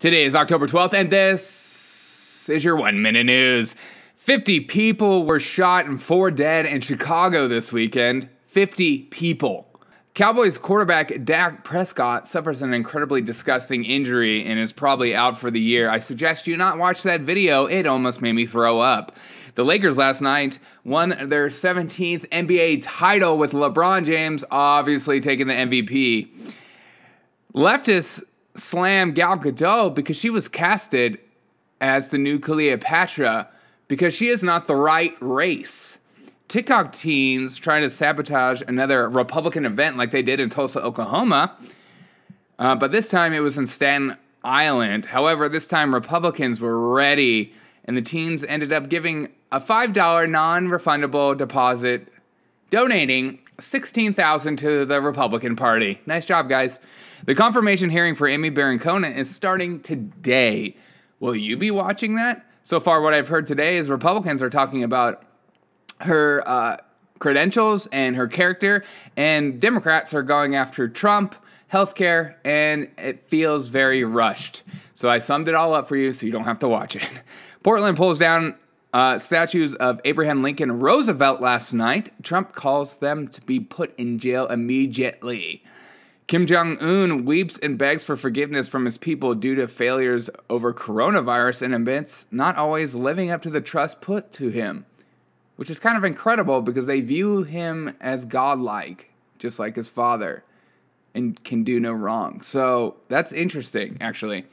Today is October 12th, and this is your 1-Minute News. 50 people were shot and 4 dead in Chicago this weekend. 50 people. Cowboys quarterback Dak Prescott suffers an incredibly disgusting injury and is probably out for the year. I suggest you not watch that video. It almost made me throw up. The Lakers last night won their 17th NBA title with LeBron James obviously taking the MVP. Leftists slam Gal Gadot because she was casted as the new Cleopatra because she is not the right race. TikTok teens trying to sabotage another Republican event like they did in Tulsa, Oklahoma, but this time it was in Staten Island. However, this time Republicans were ready, and the teens ended up giving a $5 non-refundable deposit, donating $16,000 to the Republican Party. Nice job, guys. The confirmation hearing for Amy Coney is starting today. Will you be watching that? So far, what I've heard today is Republicans are talking about her credentials and her character, and Democrats are going after Trump, healthcare, and it feels very rushed. So I summed it all up for you so you don't have to watch it. Portland pulls down statues of Abraham Lincoln Roosevelt last night. Trump calls them to be put in jail immediately. Kim Jong-un weeps and begs for forgiveness from his people due to failures over coronavirus and events not always living up to the trust put to him, which is kind of incredible because they view him as godlike, just like his father, and can do no wrong. So that's interesting, actually.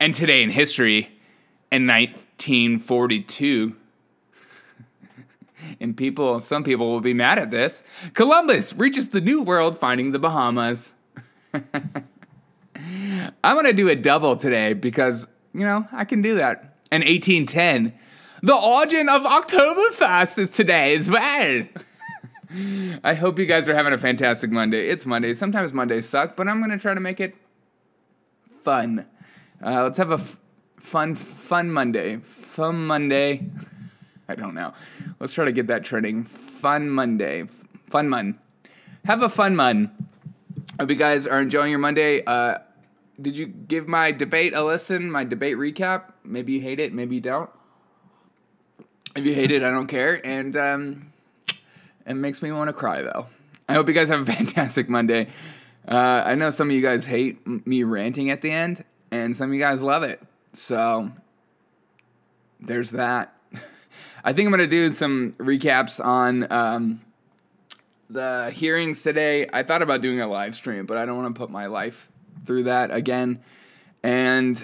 And today in history, in 1942, and some people will be mad at this, Columbus reaches the New World finding the Bahamas. I'm going to do a double today because, you know, I can do that. In 1810, the origin of Oktoberfest is today as well. I hope you guys are having a fantastic Monday. It's Monday. Sometimes Mondays suck, but I'm going to try to make it fun. Let's have a fun Monday. Fun Monday. I don't know. Let's try to get that trending. Fun Monday. Fun Mun. Have a fun Mun. I hope you guys are enjoying your Monday. Did you give my debate a listen? My debate recap? Maybe you hate it. Maybe you don't. If you hate it, I don't care, and it makes me want to cry, though. I hope you guys have a fantastic Monday. I know some of you guys hate me ranting at the end, and some of you guys love it, so there's that. I think I'm going to do some recaps on the hearings today. I thought about doing a live stream, but I don't want to put my life through that again, and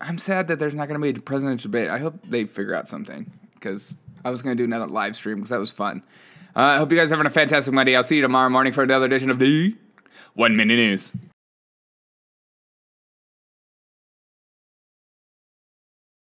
I'm sad that there's not going to be a presidential debate. I hope they figure out something because I was going to do another live stream because that was fun. I hope you guys are having a fantastic Monday. I'll see you tomorrow morning for another edition of the 1-Minute News.